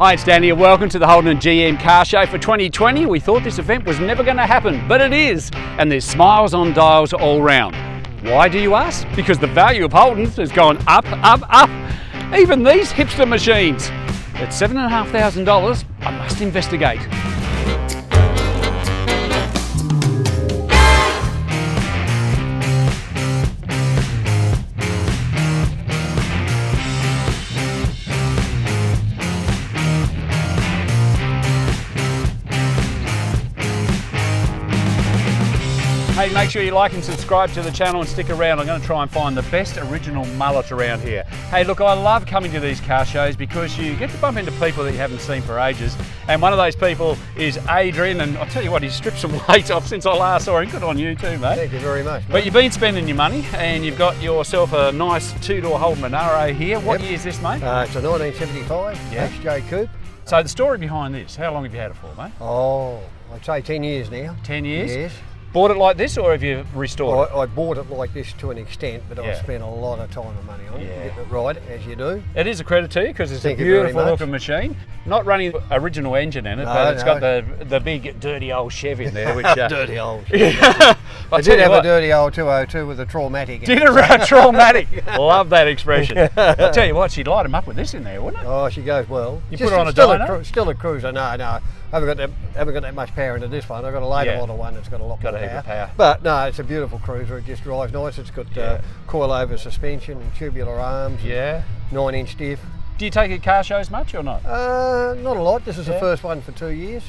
Hi, it's Dan here. Welcome to the Holden and GM Car Show for 2020. We thought this event was never going to happen, but it is, and there's smiles on dials all round. Why do you ask? Because the value of Holdens has gone up, up. Even these hipster machines. At $7,500, I must investigate. Hey, make sure you like and subscribe to the channel and stick around. I'm going to try and find the best original mullet around here. Hey, look, I love coming to these car shows because you get to bump into people that you haven't seen for ages. And one of those people is Adrian, and I'll tell you what, he's stripped some weight off since I last saw him. Good on you too, mate. Thank you very much, mate. But you've been spending your money, and you've got yourself a nice two-door Holden Monaro here. What year is this, mate? It's a 1975 HJ Coupe. So the story behind this, how long have you had it for, mate? Oh, I'd say 10 years now. 10 years? Yes. Bought it like this, or have you restored it? I bought it like this to an extent, but I spent a lot of time and money on it to get it right, as you do. It is a credit to you, because it's a beautiful looking machine. Not running the original engine in it, but it's got the big dirty old Chev in there. Which, dirty old Chev. I did have a dirty old 202 with a traumatic. Did a traumatic. Love that expression. I'll tell you what, she'd light him up with this in there, wouldn't it? Oh, she goes well. You put her on a dyno? Still a cruiser, no. I haven't got that much power into this one. I've got a later model one that's got a lot more power. But no, it's a beautiful cruiser. It just drives nice. It's got coilover suspension and tubular arms. Yeah. 9-inch diff. Do you take your car shows much or not? Not a lot. This is the first one for 2 years.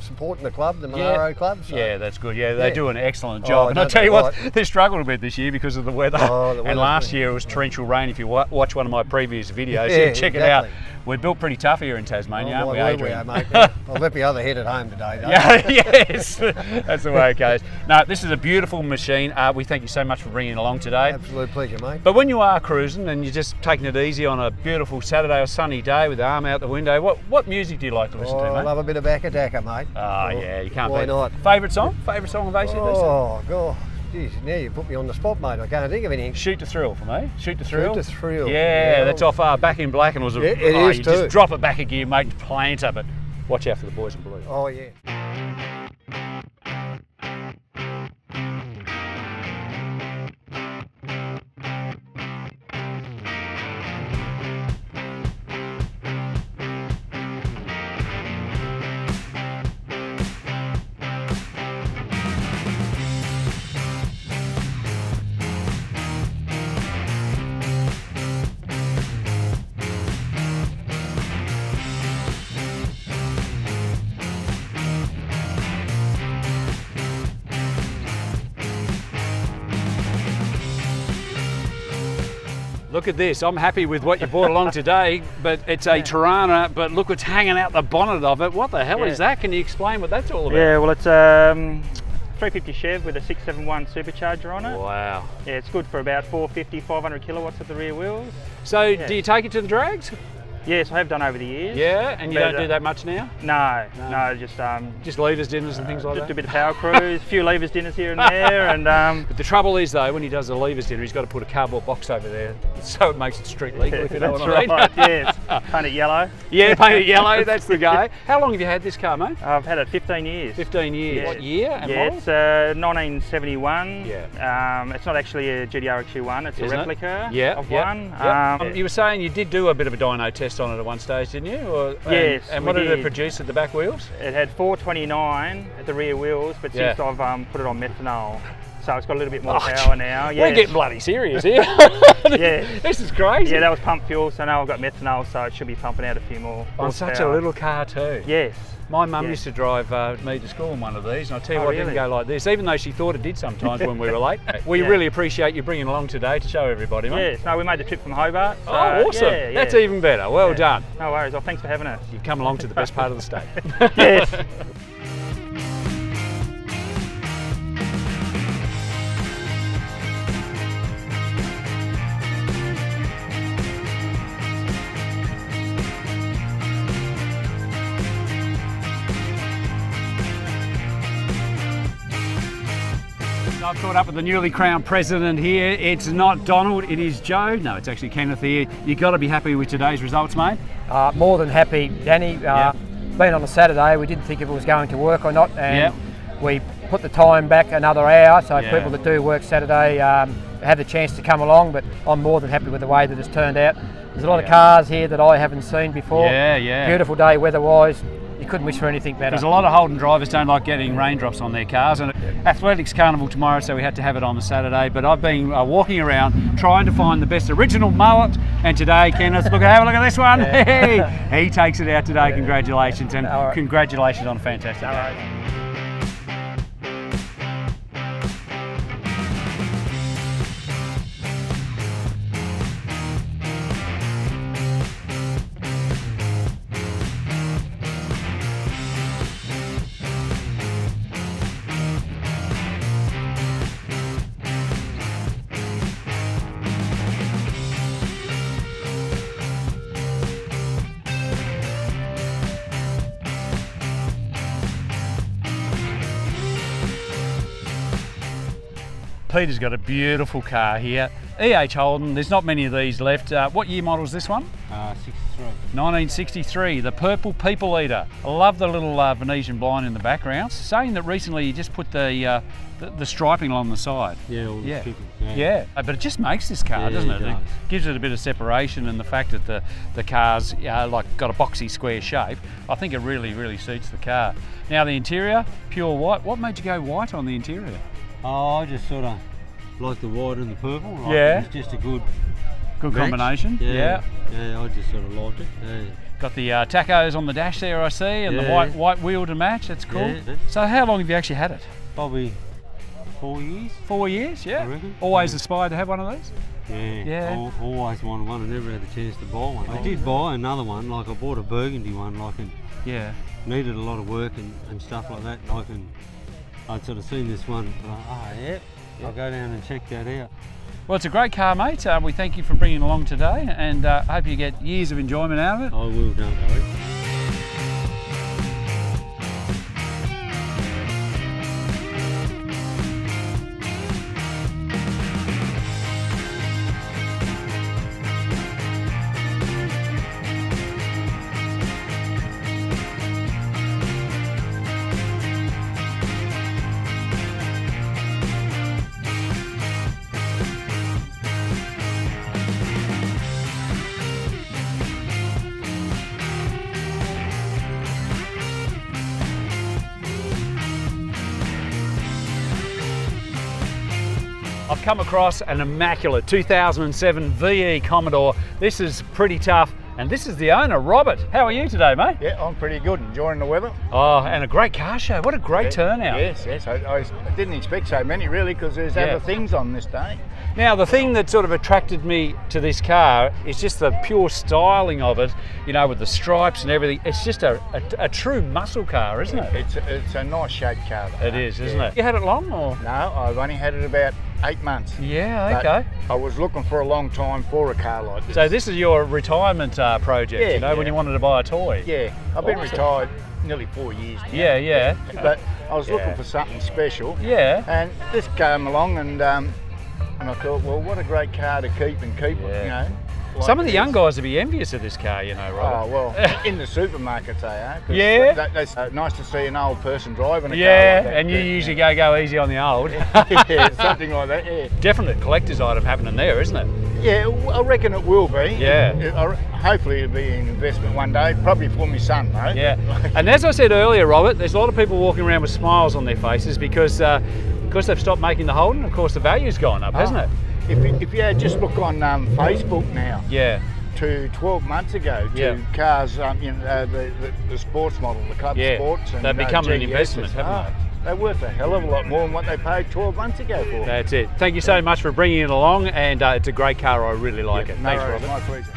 Supporting the club, the Monaro club. So. Yeah, that's good. Yeah, they do an excellent job. And I'll tell you what, they struggled a bit this year because of the weather. Oh, the weather. And last year it was torrential rain. If you watch one of my previous videos, check it out. We're built pretty tough here in Tasmania, aren't we, Adrian? We are, mate. I'll let the other head at home today, don't I? Yes, that's the way it goes. No, this is a beautiful machine. We thank you so much for bringing it along today. Absolute pleasure, mate. But when you are cruising and you're just taking it easy on a beautiful Saturday or sunny day with the arm out the window, what music do you like to listen to, mate? I love a bit of Backadacker, mate. Oh, yeah, you can't beat it. Why not? Favourite song? Favourite song of AC/DC? Oh, God. Geez, now you put me on the spot, mate. I can't think of anything. Shoot the Thrill for me. Shoot the Thrill. Shoot the Thrill. Yeah, that's off Back in Black, and was it is you too. Just drop it back a gear, mate, plant up it. Watch out for the boys in blue. Oh, yeah. Look at this, I'm happy with what you brought along today, but it's a Torana, but look what's hanging out the bonnet of it. What the hell is that? Can you explain what that's all about? Yeah, well, it's a 350 Chev with a 671 supercharger on it. Wow. Yeah, it's good for about 450, 500 kilowatts at the rear wheels. So do you take it to the drags? Yes, I have done over the years. Yeah, and you don't do that much now? No, just levers dinners and things like that? Just a bit of power cruise, a few levers dinners here and there. But the trouble is though, when he does the levers dinner, he's got to put a cardboard box over there so it makes it street legal, if you know what I mean. That's right, yes. Paint it yellow. Yeah, paint it yellow, that's the go. How long have you had this car, mate? I've had it 15 years. 15 years. Yeah. What year and model? It's 1971. Yeah. It's not actually a GT-R XU1, it's a replica of one. You were saying you did do a bit of a dyno test on it at one stage, didn't you? Yes. And what did it produce at the back wheels? It had 429 at the rear wheels, but since I've put it on methanol, so it's got a little bit more power now. We're getting bloody serious here. This is crazy. Yeah, that was pump fuel, so now I've got methanol, so it should be pumping out a few more. On such a little car too. Yes. My mum used to drive me to school in one of these, and I'll tell you what, it didn't go like this, even though she thought it did sometimes when we were late. We really appreciate you bringing along today to show everybody, mate. Yes, no, we made the trip from Hobart. So awesome. Yeah, that's even better. Well done. No worries. Well, thanks for having us. You've come along to the best part of the state. Yes. I've caught up with the newly crowned president here. It's not Donald, it is Joe. No, it's actually Kenneth here. You've got to be happy with today's results, mate. More than happy, Danny. Being on a Saturday, we didn't think if it was going to work or not, and we put the time back another hour, so people that do work Saturday have the chance to come along, but I'm more than happy with the way that it's turned out. There's a lot of cars here that I haven't seen before. Beautiful day weather-wise. You couldn't wish for anything better. Because a lot of Holden drivers don't like getting raindrops on their cars, and Athletics Carnival tomorrow, so we had to have it on the Saturday, but I've been walking around trying to find the best original mullet, and today, Kenneth, have a look at this one. Hey, he takes it out today. Congratulations, and congratulations on a fantastic day. Peter's got a beautiful car here, EH Holden. There's not many of these left. What year model is this one? 63. 1963, the Purple People Eater. I love the little Venetian blind in the background. Saying that recently you just put the striping along the side. But it just makes this car, doesn't it? It gives it a bit of separation, and the fact that the car's got a boxy square shape, I think it really, really suits the car. Now the interior, pure white. What made you go white on the interior? Oh, I just sort of like the white and the purple. Like it's just a good match. Combination. I just sort of liked it. Got the tacos on the dash there, I see, and the white wheel to match. That's cool. So, how long have you actually had it? Probably 4 years. 4 years, Always aspired to have one of these. Always wanted one. I never had a chance to buy one. I did buy another one. Like I bought a burgundy one. Like and needed a lot of work and stuff like that. Like and. I'd sort of seen this one, I'll go down and check that out. Well, it's a great car, mate. We thank you for bringing it along today, and hope you get years of enjoyment out of it. I will, don't worry. I've come across an immaculate 2007 VE Commodore. This is pretty tough, and this is the owner, Robert. How are you today, mate? Yeah, I'm pretty good, enjoying the weather. Oh, and a great car show. What a great turnout. Yes, I didn't expect so many, really, because there's other things on this day. Now, the thing that sort of attracted me to this car is just the pure styling of it, you know, with the stripes and everything. It's just a true muscle car, isn't it? It's a nice shaped car, though. It is, isn't it? You had it long, or? No, I've only had it about 8 months. Yeah, okay. I was looking for a long time for a car like this. So this is your retirement project, when you wanted to buy a toy. Yeah, I've been retired nearly 4 years now. But I was looking for something special. And this came along, and I thought, well, what a great car to keep and keep, you know. Like some of the young guys would be envious of this car, you know, right? Oh, well, in the supermarkets they are. It's nice to see an old person driving a car like that. And you usually go easy on the old. Something like that, Definite collector's item happening there, isn't it? Yeah, I reckon it will be. Hopefully it'll be an investment one day, probably for my son, though. And as I said earlier, Robert, there's a lot of people walking around with smiles on their faces because they've stopped making the Holden. Of course, the value's gone up, hasn't it? If you just look on Facebook now, to 12 months ago, to cars, the sports model, the club sports, and they've become an investment, haven't they? They're worth a hell of a lot more than what they paid 12 months ago for. That's it. Thank you so much for bringing it along, and it's a great car. I really like it. Thanks, Robert. My pleasure.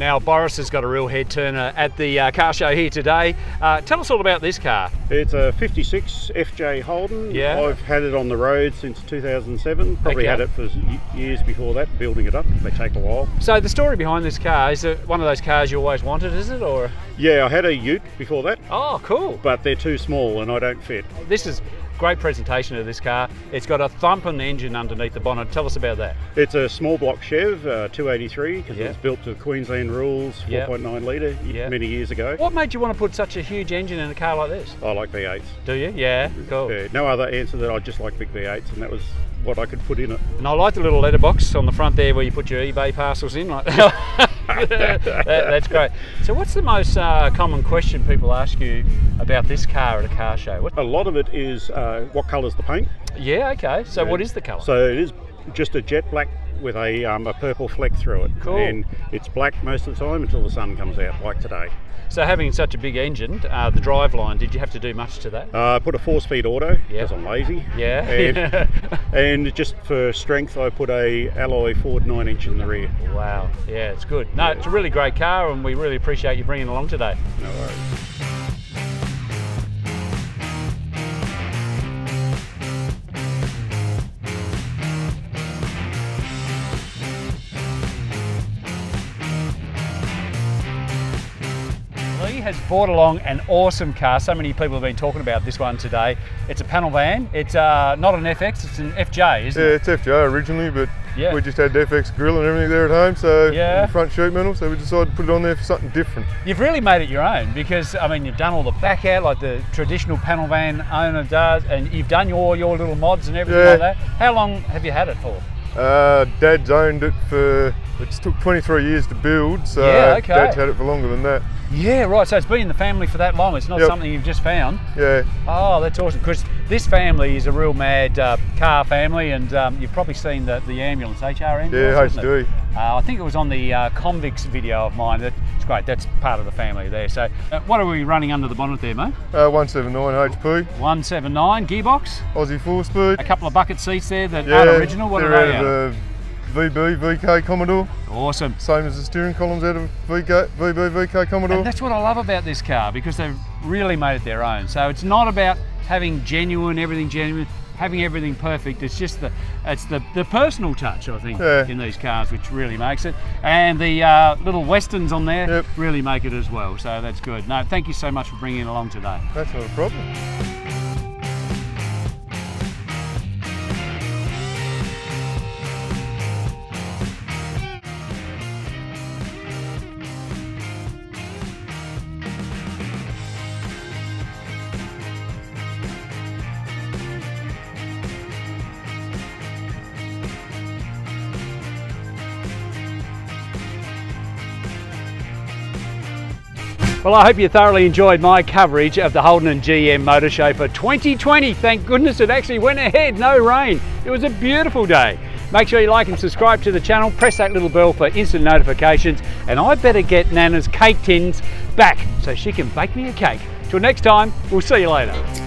Now, Boris has got a real head turner at the car show here today. Tell us all about this car. It's a 56 FJ Holden. Yeah. I've had it on the road since 2007. Probably had it for years before that, building it up. They take a while. So the story behind this car, is it one of those cars you always wanted, is it? Or? Yeah, I had a Ute before that. Oh, cool. But they're too small and I don't fit. This is great presentation of this car. It's got a thumping engine underneath the bonnet. Tell us about that. It's a small block Chev, 283, because it's built to Queensland rules, 4.9 litre, many years ago. What made you want to put such a huge engine in a car like this? I like V8s. Do you? Yeah, cool. Yeah, no other answer that I just like big V8s, and that was what I could put in it. And I like the little letterbox on the front there where you put your eBay parcels in. Like that's great. So what's the most common question people ask you about this car at a car show? A lot of it is what colour's the paint? Yeah, okay. So what is the colour? So it is just a jet black with a purple fleck through it. Cool. And it's black most of the time until the sun comes out, like today. So having such a big engine, the driveline, did you have to do much to that? I put a 4-speed auto, because I'm lazy. Yeah. And just for strength, I put a alloy Ford 9-inch in the rear. Wow. Yeah, it's good. No, it's a really great car, and we really appreciate you bringing it along today. No worries. Has brought along an awesome car. So many people have been talking about this one today. It's a panel van. It's not an FX, it's an FJ, isn't it? Yeah, it's FJ originally, but we just had the FX grill and everything there at home, so front sheet metal, so we decided to put it on there for something different. You've really made it your own, because I mean, you've done all the back out like the traditional panel van owner does, and you've done your little mods and everything like that. How long have you had it for? Dad's owned it for, it took 23 years to build, so Dad's had it for longer than that. Yeah, right, so it's been in the family for that long, it's not something you've just found. Yeah. Oh, that's awesome, because this family is a real mad car family, and you've probably seen the ambulance, HR ambulance, HD. I think it was on the Convicts video of mine. It's great, that's part of the family there. So what are we running under the bonnet there, mate? 179 HP. 179, gearbox. Aussie 4-speed. A couple of bucket seats there that aren't original, what are they? VB, VK Commodore. Awesome. Same as the steering columns out of VB, VK Commodore. And that's what I love about this car, because they've really made it their own. So it's not about having everything genuine, having everything perfect. It's just the personal touch, I think, in these cars, which really makes it. And the little Westerns on there really make it as well. So that's good. No, thank you so much for bringing it along today. That's not a problem. Well, I hope you thoroughly enjoyed my coverage of the Holden and GM Motor Show for 2020. Thank goodness it actually went ahead, no rain. It was a beautiful day. Make sure you like and subscribe to the channel, press that little bell for instant notifications, and I better get Nana's cake tins back so she can bake me a cake. Till next time, we'll see you later.